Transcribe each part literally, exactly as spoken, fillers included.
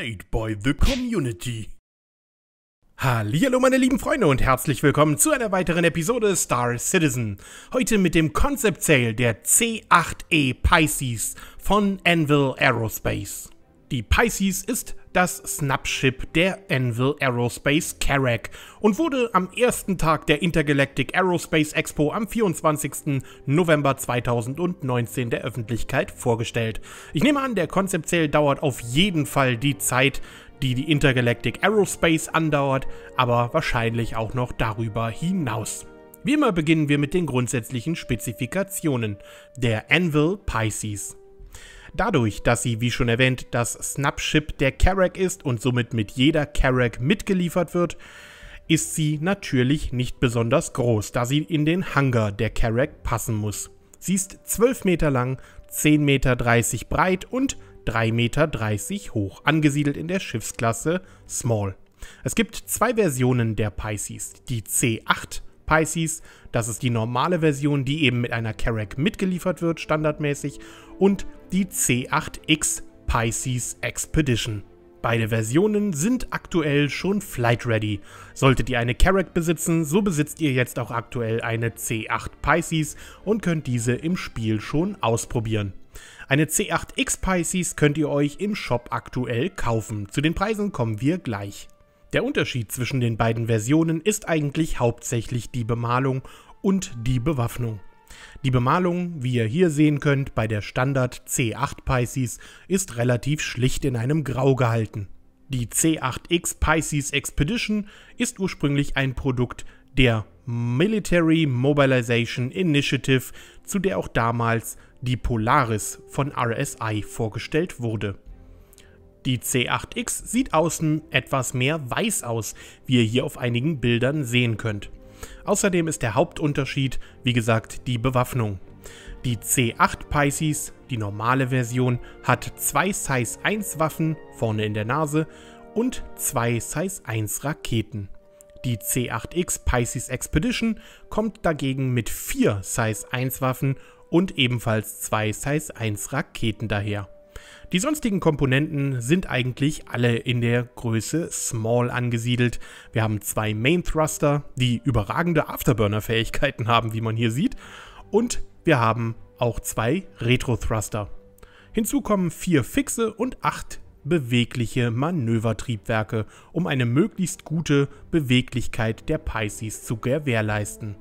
Played by the Community. Hallihallo meine lieben Freunde und herzlich willkommen zu einer weiteren Episode Star Citizen. Heute mit dem Concept Sale der C acht X Pisces von Anvil Aerospace. Die Pisces ist das Snapship der Anvil Aerospace Carrack und wurde am ersten Tag der Intergalactic Aerospace Expo am vierundzwanzigsten November zweitausendneunzehn der Öffentlichkeit vorgestellt. Ich nehme an, der Concept Sale dauert auf jeden Fall die Zeit, die die Intergalactic Aerospace andauert, aber wahrscheinlich auch noch darüber hinaus. Wie immer beginnen wir mit den grundsätzlichen Spezifikationen der Anvil Pisces. Dadurch, dass sie, wie schon erwähnt, das Snapship der Carrack ist und somit mit jeder Carrack mitgeliefert wird, ist sie natürlich nicht besonders groß, da sie in den Hangar der Carrack passen muss. Sie ist zwölf Meter lang, zehn Meter dreißig breit und drei Meter dreißig hoch, angesiedelt in der Schiffsklasse Small. Es gibt zwei Versionen der Pisces, die C acht Pisces, das ist die normale Version, die eben mit einer Carrack mitgeliefert wird, standardmäßig, und die C acht X Pisces Expedition. Beide Versionen sind aktuell schon flight ready. Solltet ihr eine Carrack besitzen, so besitzt ihr jetzt auch aktuell eine C acht Pisces und könnt diese im Spiel schon ausprobieren. Eine C acht X Pisces könnt ihr euch im Shop aktuell kaufen. Zu den Preisen kommen wir gleich. Der Unterschied zwischen den beiden Versionen ist eigentlich hauptsächlich die Bemalung und die Bewaffnung. Die Bemalung, wie ihr hier sehen könnt, bei der Standard C acht Pisces ist relativ schlicht in einem Grau gehalten. Die C acht X Pisces Expedition ist ursprünglich ein Produkt der Military Mobilization Initiative, zu der auch damals die Polaris von R S I vorgestellt wurde. Die C acht X sieht außen etwas mehr weiß aus, wie ihr hier auf einigen Bildern sehen könnt. Außerdem ist der Hauptunterschied, wie gesagt, die Bewaffnung. Die C acht Pisces, die normale Version, hat zwei Size eins Waffen vorne in der Nase und zwei Size eins Raketen. Die C acht X Pisces Expedition kommt dagegen mit vier Size eins Waffen und ebenfalls zwei Size eins Raketen daher. Die sonstigen Komponenten sind eigentlich alle in der Größe Small angesiedelt. Wir haben zwei Main Thruster, die überragende Afterburner-Fähigkeiten haben, wie man hier sieht. Und wir haben auch zwei Retro Thruster. Hinzu kommen vier fixe und acht bewegliche Manövertriebwerke, um eine möglichst gute Beweglichkeit der Pisces zu gewährleisten.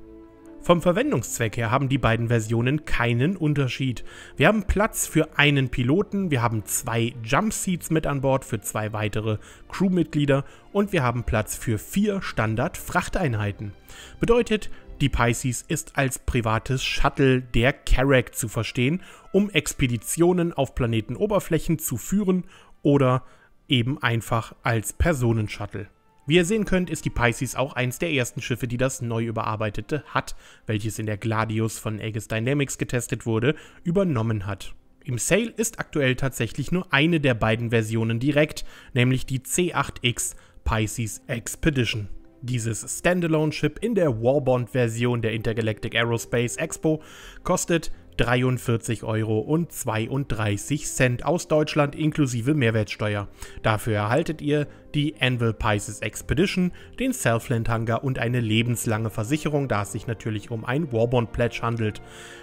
Vom Verwendungszweck her haben die beiden Versionen keinen Unterschied. Wir haben Platz für einen Piloten, wir haben zwei Jump Seats mit an Bord für zwei weitere Crewmitglieder und wir haben Platz für vier Standard-Frachteinheiten. Bedeutet, die Pisces ist als privates Shuttle der Carrack zu verstehen, um Expeditionen auf Planetenoberflächen zu führen oder eben einfach als Personenshuttle. Wie ihr sehen könnt, ist die Pisces auch eins der ersten Schiffe, die das neu überarbeitete H U D, welches in der Gladius von Aegis Dynamics getestet wurde, übernommen hat. Im Sale ist aktuell tatsächlich nur eine der beiden Versionen direkt, nämlich die C acht X Pisces Expedition. Dieses Standalone-Ship in der Warbond-Version der Intergalactic Aerospace Expo kostet dreiundvierzig Euro und zweiunddreißig Cent aus Deutschland inklusive Mehrwertsteuer. Dafür erhaltet ihr die Anvil Pisces Expedition, den Selfland Hangar und eine lebenslange Versicherung, da es sich natürlich um ein Warbond Pledge handelt.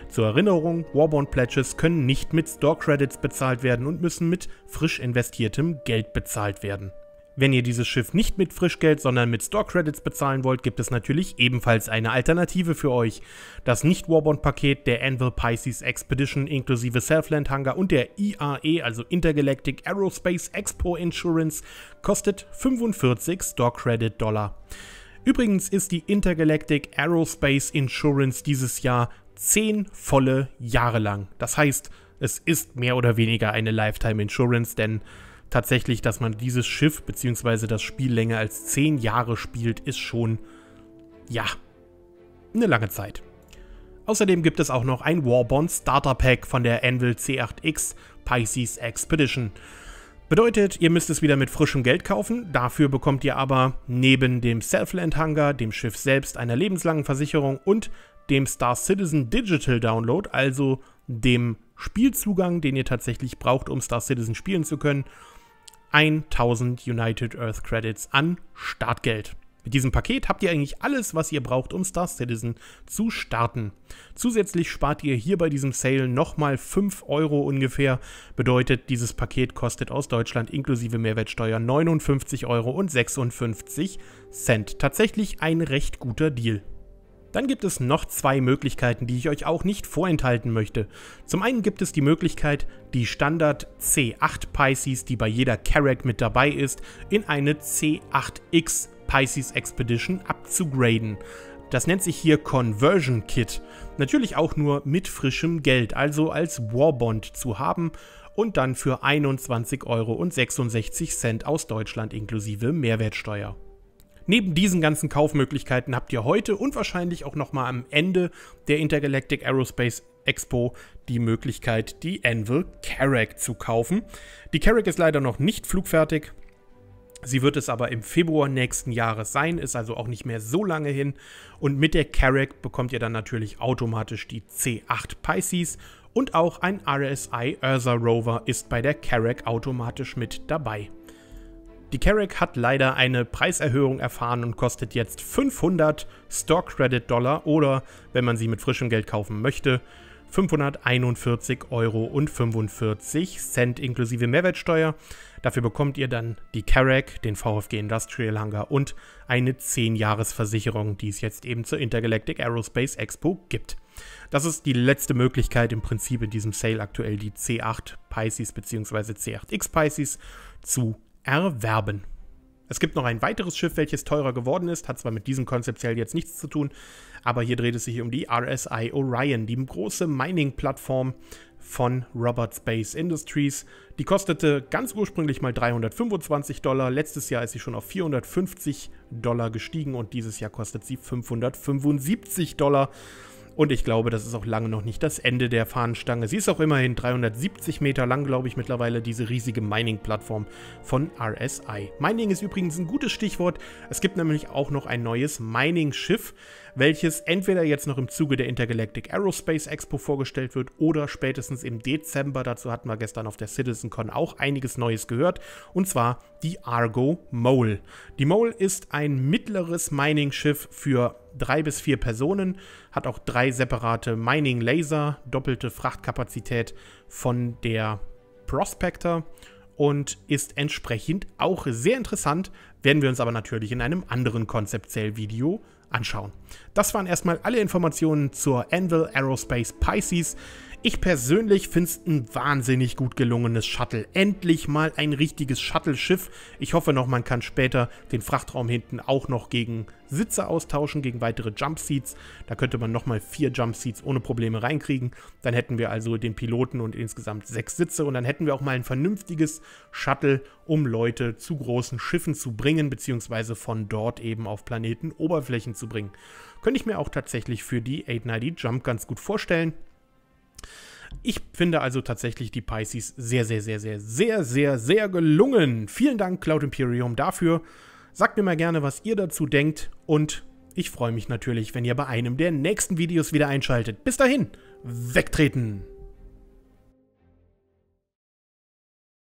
Zur Erinnerung, Warbond Pledges können nicht mit Store Credits bezahlt werden und müssen mit frisch investiertem Geld bezahlt werden. Wenn ihr dieses Schiff nicht mit Frischgeld, sondern mit Store Credits bezahlen wollt, gibt es natürlich ebenfalls eine Alternative für euch. Das Nicht-Warbond-Paket der Anvil Pisces Expedition inklusive Selfland Hangar und der I A E, also Intergalactic Aerospace Expo Insurance, kostet fünfundvierzig Store Credit Dollar. Übrigens ist die Intergalactic Aerospace Insurance dieses Jahr zehn volle Jahre lang. Das heißt, es ist mehr oder weniger eine Lifetime Insurance, denn tatsächlich, dass man dieses Schiff bzw. das Spiel länger als zehn Jahre spielt, ist schon, ja, eine lange Zeit. Außerdem gibt es auch noch ein Warbond Starter Pack von der Anvil C acht X Pisces Expedition. Bedeutet, ihr müsst es wieder mit frischem Geld kaufen, dafür bekommt ihr aber neben dem Selfland Hangar, dem Schiff selbst, einer lebenslangen Versicherung und dem Star Citizen Digital Download, also dem Spielzugang, den ihr tatsächlich braucht, um Star Citizen spielen zu können, tausend United Earth Credits an Startgeld. Mit diesem Paket habt ihr eigentlich alles, was ihr braucht, um Star Citizen zu starten. Zusätzlich spart ihr hier bei diesem Sale nochmal fünf Euro ungefähr. Bedeutet, dieses Paket kostet aus Deutschland inklusive Mehrwertsteuer neunundfünfzig Euro und sechsundfünfzig Cent. Tatsächlich ein recht guter Deal. Dann gibt es noch zwei Möglichkeiten, die ich euch auch nicht vorenthalten möchte. Zum einen gibt es die Möglichkeit, die Standard C acht Pisces, die bei jeder Carrack mit dabei ist, in eine C acht X Pisces Expedition abzugraden. Das nennt sich hier Conversion Kit. Natürlich auch nur mit frischem Geld, also als Warbond zu haben und dann für einundzwanzig Euro und sechsundsechzig Cent aus Deutschland inklusive Mehrwertsteuer. Neben diesen ganzen Kaufmöglichkeiten habt ihr heute und wahrscheinlich auch nochmal am Ende der Intergalactic Aerospace Expo die Möglichkeit, die Anvil Carrack zu kaufen. Die Carrack ist leider noch nicht flugfertig, sie wird es aber im Februar nächsten Jahres sein, ist also auch nicht mehr so lange hin. Und mit der Carrack bekommt ihr dann natürlich automatisch die C acht Pisces und auch ein R S I Ursa Rover ist bei der Carrack automatisch mit dabei. Die Carrack hat leider eine Preiserhöhung erfahren und kostet jetzt fünfhundert Store Credit Dollar oder, wenn man sie mit frischem Geld kaufen möchte, fünfhunderteinundvierzig Euro und fünfundvierzig Cent inklusive Mehrwertsteuer. Dafür bekommt ihr dann die Carrack, den VfG Industrial Hangar und eine zehn Jahres Versicherung, die es jetzt eben zur Intergalactic Aerospace Expo gibt. Das ist die letzte Möglichkeit im Prinzip in diesem Sale aktuell, die C acht Pisces bzw. C acht X Pisces zu erwerben. Es gibt noch ein weiteres Schiff, welches teurer geworden ist, hat zwar mit diesem konzeptuell jetzt nichts zu tun, aber hier dreht es sich um die R S I Orion, die große Mining-Plattform von Robert Space Industries. Die kostete ganz ursprünglich mal dreihundertfünfundzwanzig Dollar, letztes Jahr ist sie schon auf vierhundertfünfzig Dollar gestiegen und dieses Jahr kostet sie fünfhundertfünfundsiebzig Dollar. Und ich glaube, das ist auch lange noch nicht das Ende der Fahnenstange. Sie ist auch immerhin dreihundertsiebzig Meter lang, glaube ich, mittlerweile, diese riesige Mining-Plattform von R S I. Mining ist übrigens ein gutes Stichwort. Es gibt nämlich auch noch ein neues Mining-Schiff, welches entweder jetzt noch im Zuge der Intergalactic Aerospace Expo vorgestellt wird oder spätestens im Dezember. Dazu hatten wir gestern auf der CitizenCon auch einiges Neues gehört, und zwar die Argo Mole. Die Mole ist ein mittleres Mining-Schiff für drei bis vier Personen, hat auch drei separate Mining-Laser, doppelte Frachtkapazität von der Prospector und ist entsprechend auch sehr interessant, werden wir uns aber natürlich in einem anderen Konzeptell-Video anschauen. Das waren erstmal alle Informationen zur Anvil Aerospace Pisces. Ich persönlich finde es ein wahnsinnig gut gelungenes Shuttle. Endlich mal ein richtiges Shuttle-Schiff. Ich hoffe noch, man kann später den Frachtraum hinten auch noch gegen Sitze austauschen, gegen weitere Jumpseats. Da könnte man nochmal vier Jumpseats ohne Probleme reinkriegen. Dann hätten wir also den Piloten und insgesamt sechs Sitze. Und dann hätten wir auch mal ein vernünftiges Shuttle, um Leute zu großen Schiffen zu bringen, beziehungsweise von dort eben auf Planetenoberflächen zu bringen. Könnte ich mir auch tatsächlich für die acht neunzig Jump ganz gut vorstellen. Ich finde also tatsächlich die Pisces sehr, sehr, sehr, sehr, sehr, sehr, sehr gelungen. Vielen Dank, Cloud Imperium, dafür. Sagt mir mal gerne, was ihr dazu denkt. Und ich freue mich natürlich, wenn ihr bei einem der nächsten Videos wieder einschaltet. Bis dahin, wegtreten!